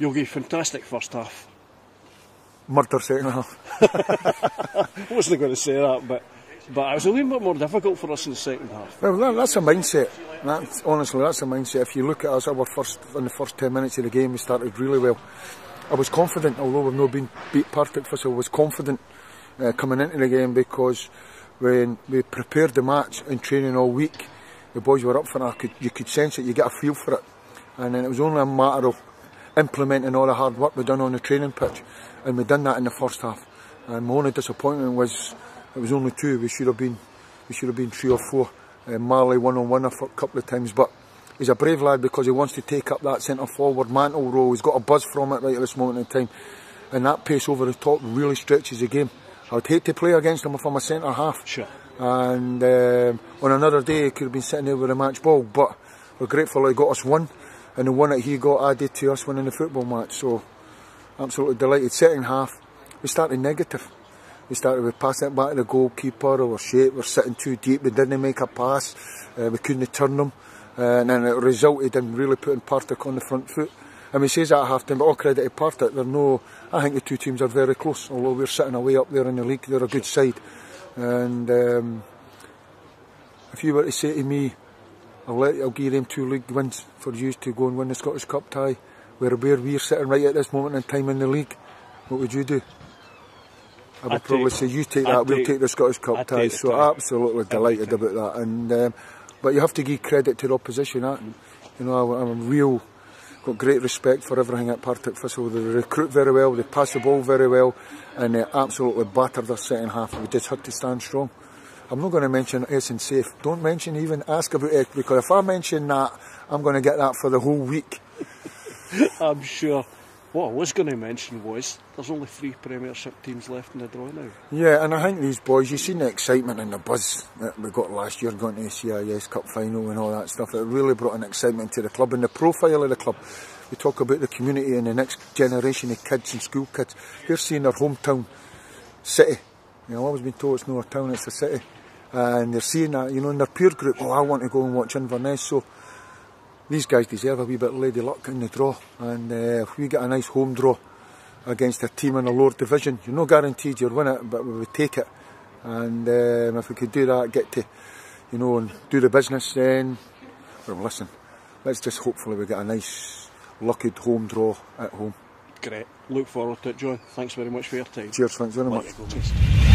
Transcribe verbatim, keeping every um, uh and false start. you'll get fantastic first half. Murder second half. I wasn't going to say that, but but it was a little bit more difficult for us in the second half. Well, that, that's a mindset. That's, honestly, that's a mindset. If you look at us, our first in the first ten minutes of the game, we started really well. I was confident, although we've not been beat Partick Thistle, I was confident uh, coming into the game because when we prepared the match in training all week, the boys were up for it. I could, you could sense it. You get a feel for it, and then it was only a matter of implementing all the hard work we done on the training pitch, and we done that in the first half. And my only disappointment was it was only two. We should have been, we should have been three or four. Uh, Marley one on one a couple of times, but he's a brave lad because he wants to take up that centre forward mantle role. He's got a buzz from it right at this moment in time, and that pace over the top really stretches the game. I would hate to play against him if I'm a centre half. Sure. And um, on another day he could have been sitting there with a match ball, but we're grateful he got us one, and the one that he got added to us winning the football match. So absolutely delighted. Second half we started negative. We started with passing it back to the goalkeeper. Our shape, we're sitting too deep, we didn't make a pass, uh, we couldn't turn them, uh, and then it resulted in really putting Partick on the front foot. And we say that at half time, but all credit to Partick, they're no, I think the two teams are very close, although we're sitting away up there in the league, they're a good side. And um, if you were to say to me, I'll, let, I'll give them two league wins for you to go and win the Scottish Cup tie, where we're sitting right at this moment in time in the league, what would you do? I would I'd probably say you take that, I'd we'll take, take the Scottish Cup I'd tie. So tie. absolutely I'd delighted about that. And um, but you have to give credit to the opposition. That, you know, I, I'm real, got great respect for everything at Partick Thistle. They recruit very well, they pass the ball very well, and they absolutely battered us second half. We just had to stand strong. I'm not going to mention S and Safe. Don't mention even ask about it, because if I mention that, I'm going to get that for the whole week. I'm sure. What I was going to mention was there's only three Premiership teams left in the draw now. Yeah, and I think these boys, you've seen the excitement and the buzz that we got last year going to the C I S Cup final and all that stuff. It really brought an excitement to the club and the profile of the club. We talk about the community and the next generation of kids and school kids. They're seeing their hometown city. You know, I've always been told it's not a town, it's a city. And they're seeing that, you know, in their peer group, oh, I want to go and watch Inverness. So these guys deserve a wee bit of lady luck in the draw, and uh, if we get a nice home draw against a team in a lower division, you're not guaranteed you'll win it, but we would take it. And um, if we could do that, get to, you know, and do the business, then, well, listen, let's just hopefully we get a nice, lucky home draw at home. Great. Look forward to it, John. Thanks very much for your time. Cheers. Thanks very much.